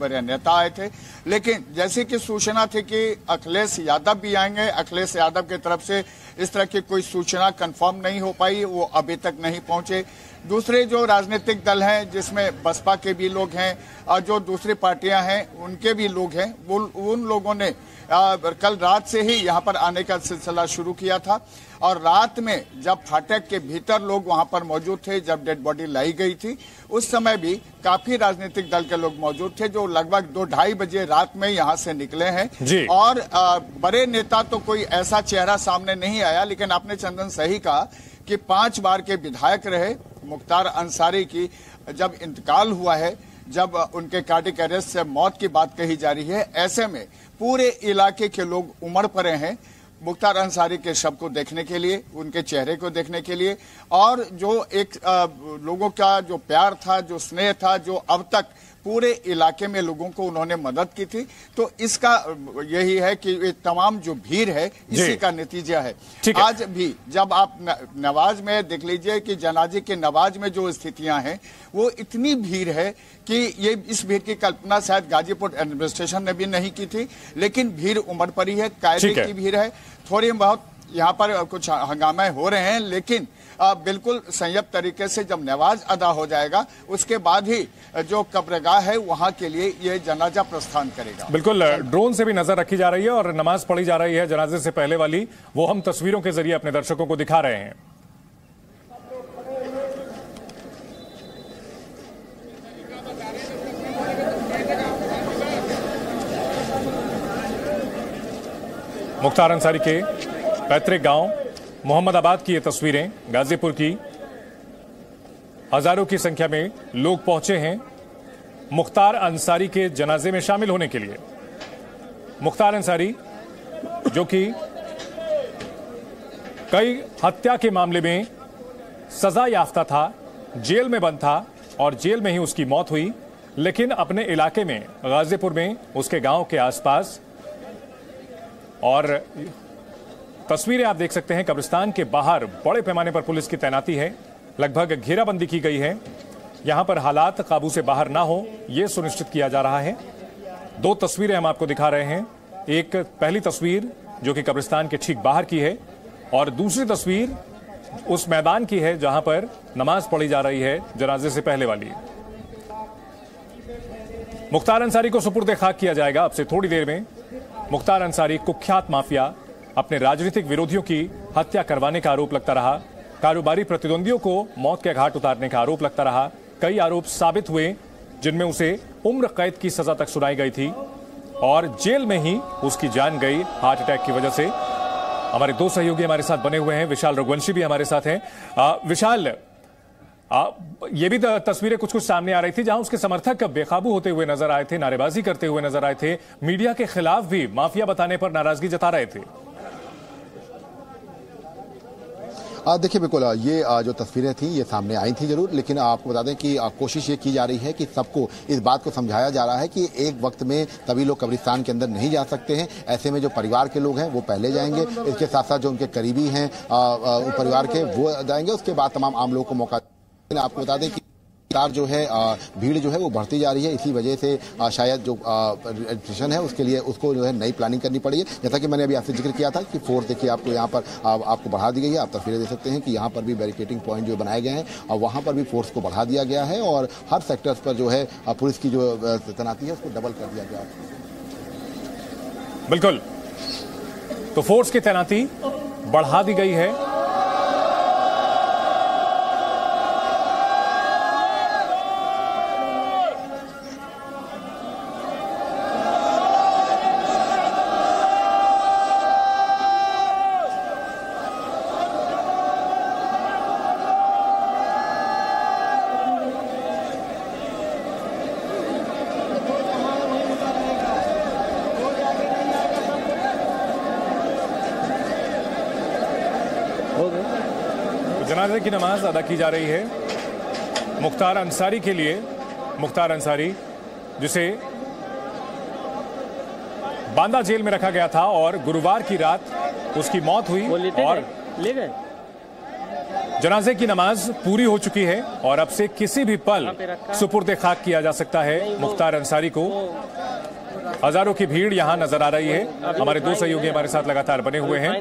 बड़े नेता आए थे, लेकिन जैसे कि सूचना थी कि अखिलेश यादव भी आएंगे, अखिलेश यादव की तरफ से इस तरह की कोई सूचना कंफर्म नहीं हो पाई, वो अभी तक नहीं पहुंचे। दूसरे जो राजनीतिक दल हैं जिसमें बसपा के भी लोग हैं और जो दूसरी पार्टियां हैं उनके भी लोग हैं, उन लोगों ने कल रात से ही यहाँ पर आने का सिलसिला शुरू किया था और रात में जब फाटक के भीतर लोग वहाँ पर मौजूद थे, जब डेड बॉडी लाई गई थी, उस समय भी काफी राजनीतिक दल के लोग मौजूद थे जो लगभग 2-2:30 बजे रात में यहाँ से निकले हैं। और बड़े नेता तो कोई ऐसा चेहरा सामने नहीं आया, लेकिन आपने चंदन सही कहा कि 5 बार के विधायक रहे मुख्तार अंसारी की जब इंतकाल हुआ है, जब उनके कार्डियक अरेस्ट से मौत की बात कही जा रही है, ऐसे में पूरे इलाके के लोग उमड़ पड़े हैं मुख्तार अंसारी के शव को देखने के लिए, उनके चेहरे को देखने के लिए। और जो एक लोगों का जो प्यार था, जो स्नेह था, जो अब तक पूरे इलाके में लोगों को उन्होंने मदद की थी, तो इसका यही है कि ये तमाम जो भीड़ है इसी का नतीजा है। आज भी जब आप नवाज में देख लीजिए कि जनाजे के नवाज में जो स्थितियां हैं वो इतनी भीड़ है कि ये इस भीड़ की कल्पना शायद गाजीपुर एडमिनिस्ट्रेशन ने भी नहीं की थी, लेकिन भीड़ उमड़ पड़ी है, कायदे की भीड़ है। थोड़ी बहुत यहाँ पर कुछ हंगामे हो रहे हैं, लेकिन बिल्कुल संयत तरीके से जब नमाज अदा हो जाएगा उसके बाद ही जो कब्रगाह है वहाँ के लिए ये जनाजा प्रस्थान करेगा। बिल्कुल ड्रोन से भी नजर रखी जा रही है और नमाज पढ़ी जा रही है जनाजे से पहले वाली, वो हम तस्वीरों के जरिए अपने दर्शकों को दिखा रहे हैं। मुख्तार अंसारी के पैतृक गांव मोहम्मदाबाद की ये तस्वीरें, गाजीपुर की हजारों की संख्या में लोग पहुंचे हैं मुख्तार अंसारी के जनाजे में शामिल होने के लिए। मुख्तार अंसारी जो कि कई हत्या के मामले में सजा याफ्ता था, जेल में बंद था और जेल में ही उसकी मौत हुई, लेकिन अपने इलाके में गाजीपुर में उसके गांव के आसपास, और तस्वीरें आप देख सकते हैं कब्रिस्तान के बाहर बड़े पैमाने पर पुलिस की तैनाती है, लगभग घेराबंदी की गई है, यहां पर हालात काबू से बाहर ना हो ये सुनिश्चित किया जा रहा है। 2 तस्वीरें हम आपको दिखा रहे हैं, एक पहली तस्वीर जो कि कब्रिस्तान के ठीक बाहर की है और दूसरी तस्वीर उस मैदान की है जहां पर नमाज पढ़ी जा रही है जनाजे से पहले वाली। मुख्तार अंसारी को सुपुर्द खाक किया जाएगा अब से थोड़ी देर में। मुख्तार अंसारी कुख्यात माफिया, अपने राजनीतिक विरोधियों की हत्या करवाने का आरोप लगता रहा, कारोबारी प्रतिद्वंदियों को मौत के घाट उतारने का आरोप लगता रहा, कई आरोप साबित हुए जिनमें उसे उम्र कैद की सजा तक सुनाई गई थी और जेल में ही उसकी जान गई हार्ट अटैक की वजह से। हमारे 2 सहयोगी हमारे साथ बने हुए हैं, विशाल रघुवंशी भी हमारे साथ हैं। विशाल, ये भी तस्वीरें कुछ कुछ सामने आ रही थी जहां उसके समर्थक बेकाबू होते हुए नजर आए थे, नारेबाजी करते हुए नजर आए थे, मीडिया के खिलाफ भी माफिया बताने पर नाराजगी जता रहे थे। देखिए बिल्कुल ये जो तस्वीरें थी ये सामने आई थी जरूर, लेकिन आपको बता दें कि कोशिश ये की जा रही है कि सबको इस बात को समझाया जा रहा है कि एक वक्त में सभी लोग कब्रिस्तान के अंदर नहीं जा सकते हैं, ऐसे में जो परिवार के लोग हैं वो पहले जाएंगे, इसके साथ साथ जो उनके करीबी हैं परिवार के वो जाएंगे, उसके बाद तमाम आम लोगों को मौका। आपको बता दें कि जो है भीड़ जो है वो बढ़ती जा रही है, इसी वजह से शायद जो एडमिनिस्ट्रेशन है उसके लिए उसको जो है नई प्लानिंग करनी पड़ी है, जैसा कि मैंने अभी आपसे जिक्र किया था कि फोर्स देखिए आपको यहाँ पर आपको बढ़ा दी गई है। आप तस्वीरें देख सकते हैं कि यहाँ पर भी बैरिकेटिंग पॉइंट जो बनाए गए हैं और वहाँ पर भी फोर्स को बढ़ा दिया गया है और हर सेक्टर्स पर जो है पुलिस की जो तैनाती है उसको डबल कर दिया गया है। बिल्कुल, तो फोर्स की तैनाती बढ़ा दी गई है। जनाजे की नमाज अदा की जा रही है मुख्तार अंसारी के लिए। मुख्तार अंसारी जिसे बांदा जेल में रखा गया था और गुरुवार की रात उसकी मौत हुई और ले गए। जनाजे की नमाज पूरी हो चुकी है और अब से किसी भी पल सुपुर्द खाक किया जा सकता है मुख्तार अंसारी को। हजारों की भीड़ यहां नजर आ रही है। हमारे दो सहयोगी हमारे साथ लगातार बने हुए हैं।